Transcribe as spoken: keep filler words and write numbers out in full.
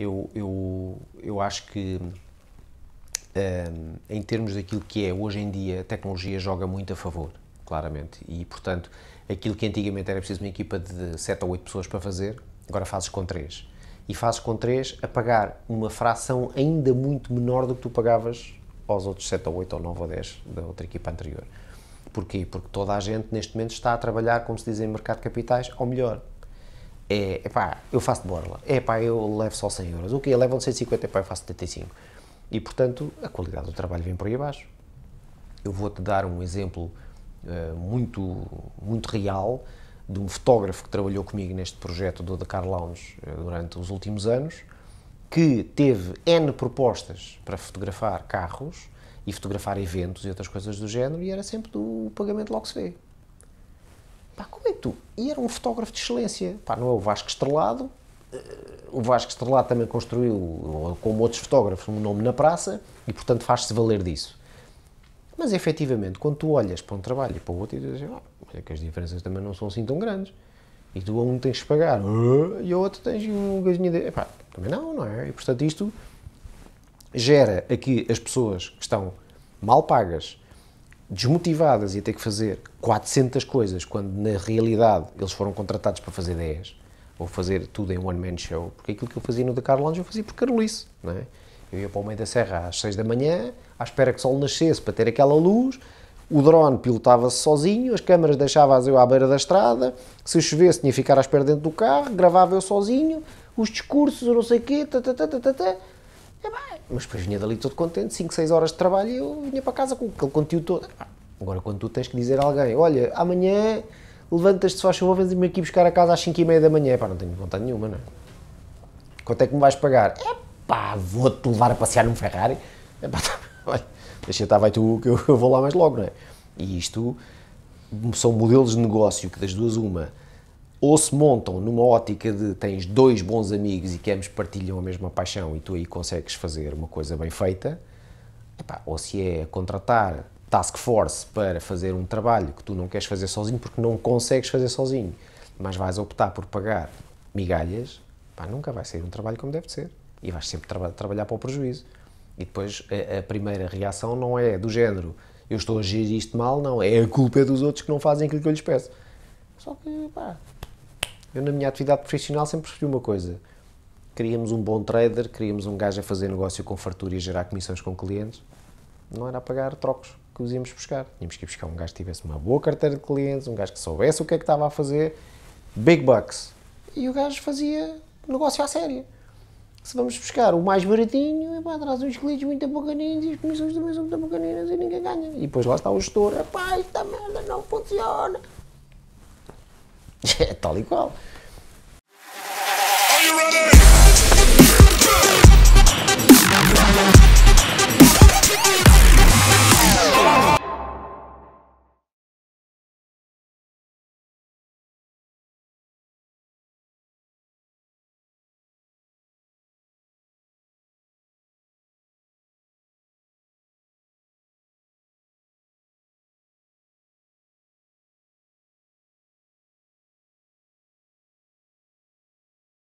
eu, eu, eu acho que um, em termos daquilo que é hoje em dia, a tecnologia joga muito a favor, claramente, e portanto aquilo que antigamente era preciso uma equipa de sete ou oito pessoas para fazer, agora fazes com três, e fazes com três a pagar uma fração ainda muito menor do que tu pagavas aos outros sete ou oito ou nove ou dez da outra equipa anterior. Porquê? Porque toda a gente neste momento está a trabalhar, como se diz em mercado de capitais, ou melhor, é pá, eu faço de borla, é pá, eu levo só cem euros, o que? Levam cento e cinquenta, é pá, eu faço setenta e cinco. E portanto, a qualidade do trabalho vem por aí abaixo. Eu vou-te dar um exemplo uh, muito, muito real de um fotógrafo que trabalhou comigo neste projeto do The Car Lounge uh, durante os últimos anos, que teve N propostas para fotografar carros e fotografar eventos e outras coisas do género, e era sempre do pagamento logo se vê. Pá, como é que tu? E era um fotógrafo de excelência. Pá, não é o Vasco Estrelado, o Vasco Estrelado também construiu, como outros fotógrafos, um nome na praça, e portanto faz-se valer disso. Mas efetivamente, quando tu olhas para um trabalho e para o outro, e dizes, ah, olha que as diferenças também não são assim tão grandes, e tu a um tens que pagar, e ao outro tens um gazinho de... Epá, também não, não é? E portanto isto gera aqui as pessoas que estão mal pagas, desmotivadas e a ter que fazer quatrocentas coisas, quando na realidade eles foram contratados para fazer dez, ou fazer tudo em one-man show, porque aquilo que eu fazia no The Car Lounge eu fazia por Carolice, não é? Eu ia para o meio da serra às seis da manhã, à espera que o sol nascesse para ter aquela luz, o drone pilotava-se sozinho, as câmaras deixava-as eu à beira da estrada, se chovesse tinha que ficar à espera dentro do carro, gravava eu sozinho, os discursos, eu não sei o quê, tatatatata. É bem, mas depois vinha dali todo contente, cinco, seis horas de trabalho, e eu vinha para casa com aquele conteúdo todo. Agora, quando tu tens que dizer a alguém, olha, amanhã levantas-te, se faz favor, vens-me aqui buscar a casa às cinco e meia da manhã. Pá, não tenho vontade nenhuma, não é? Quanto é que me vais pagar? É pá, vou-te levar a passear num Ferrari. É pá, tá, olha, deixa estar, vai tu, que eu, eu vou lá mais logo, não é? E isto são modelos de negócio que das duas uma, ou se montam numa ótica de tens dois bons amigos e que ambos partilham a mesma paixão e tu aí consegues fazer uma coisa bem feita, epá, ou se é contratar task force para fazer um trabalho que tu não queres fazer sozinho porque não consegues fazer sozinho, mas vais optar por pagar migalhas, epá, nunca vai sair um trabalho como deve ser e vais sempre tra trabalhar para o prejuízo. E depois a, a primeira reação não é do género, eu estou a gerir isto mal, não, é a culpa dos outros que não fazem aquilo que eu lhes peço. Só que, pá, eu na minha atividade profissional sempre preferi uma coisa, queríamos um bom trader, queríamos um gajo a fazer negócio com fartura e a gerar comissões com clientes, não era a pagar trocos que os íamos buscar, tínhamos que ir buscar um gajo que tivesse uma boa carteira de clientes, um gajo que soubesse o que é que estava a fazer, big bucks, e o gajo fazia negócio à séria. Se vamos buscar o mais baratinho, epá, traz uns clientes muito bacaninhos e as comissões também são muito bacaninhas e ninguém ganha, e depois lá está o gestor, epá, esta merda não funciona. É tal e qual.